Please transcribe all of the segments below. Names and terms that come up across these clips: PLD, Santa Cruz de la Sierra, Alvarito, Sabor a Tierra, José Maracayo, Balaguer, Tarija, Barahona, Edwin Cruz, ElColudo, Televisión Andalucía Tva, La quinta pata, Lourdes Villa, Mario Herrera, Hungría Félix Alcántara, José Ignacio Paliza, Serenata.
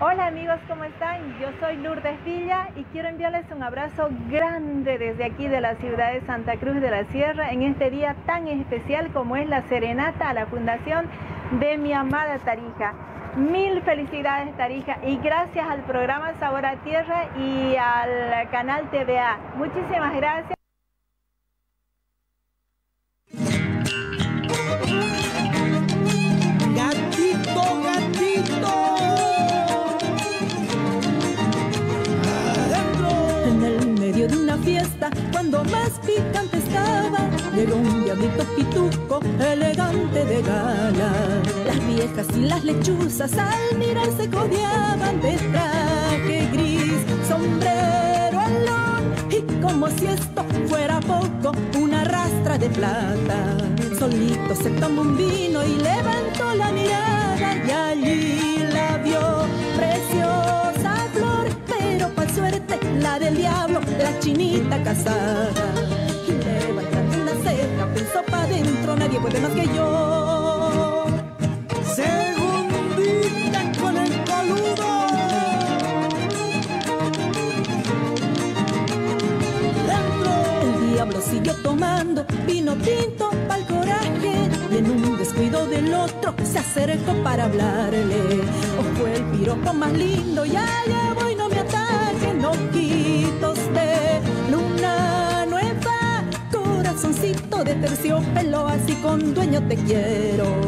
Hola amigos, ¿cómo están? Yo soy Lourdes Villa y quiero enviarles un abrazo grande desde aquí de la ciudad de Santa Cruz de la Sierra en este día tan especial como es la Serenata a la fundación de mi amada Tarija. Mil felicidades Tarija y gracias al programa Sabor a Tierra y al canal TVA. Muchísimas gracias. Cuando más picante estaba, llegó un diablito pituco elegante de gala. Las viejas y las lechuzas al mirarse codiaban de traje gris, sombrero alón. Y como si esto fuera poco, una rastra de plata. Solito se tomó un vino y levantó la mirada y allí la vio preciosa flor. Pero para suerte la del diablo, la chinita casada. Y levantando una ceja, pensó pa' dentro, nadie puede más que yo. Segundita con el coludo. Dentro. El diablo siguió tomando vino tinto pa'l coraje. Y en un descuido del otro se acercó para hablarle. O fue el piropo más lindo, ya llevo y no me ataque, no ojitos de luna nueva, corazoncito de terciopelo, así con dueño te quiero.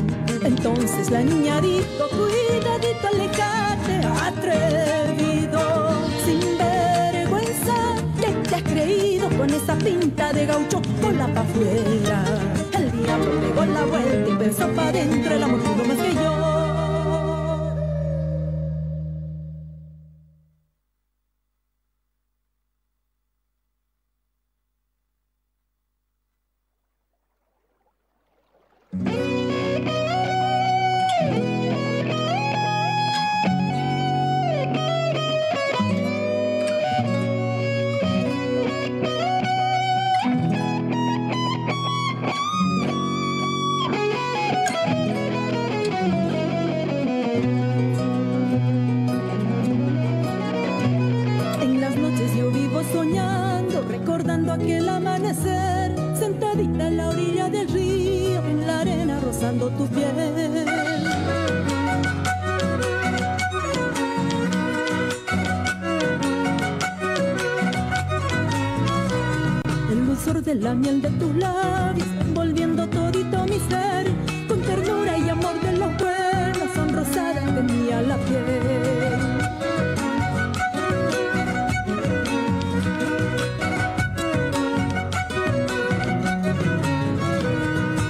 Entonces la niña dijo, cuidadito alecate, atrevido, sin vergüenza, ¿qué te has creído con esa pinta de gaucho con la pa' afuera? El diablo pegó la vuelta y pensó pa' adentro, el amor pudo más que yo. La miel de tus labios, volviendo todito mi ser, con ternura y amor de los buenos, sonrosada tenía la piel.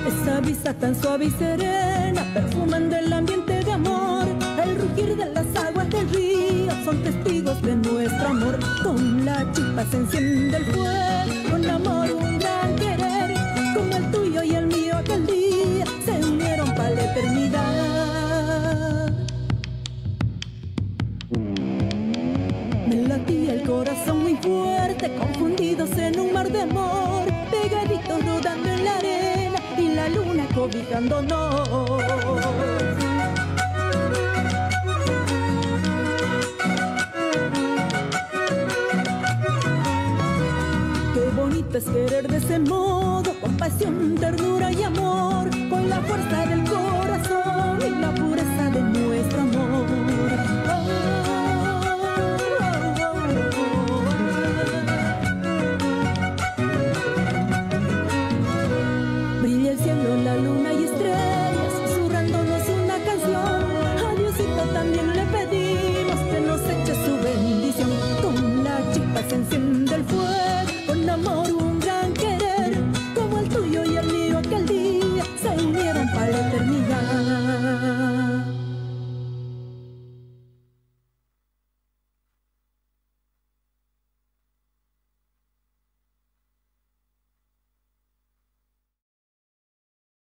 Esa brisa tan suave y serena, perfuman del ambiente de amor, el rugir de las aguas del río, son testigos de nuestro amor. Con la chispa se enciende el fuego, con amor un gran querer, como el tuyo y el mío aquel día se unieron para la eternidad. Me latía el corazón muy fuerte, confundidos en un mar de amor, pegaditos rodando en la arena y la luna cobijándonos. Es querer de ese modo, con pasión, ternura y amor, con la fuerza del corazón y la pureza de nuestro amor. Brilla el cielo, la luna y estrellas, susurrándonos una canción. A Diosito también le pedimos que nos eche su bendición. Con la chispa se enciende el fuego, con amor.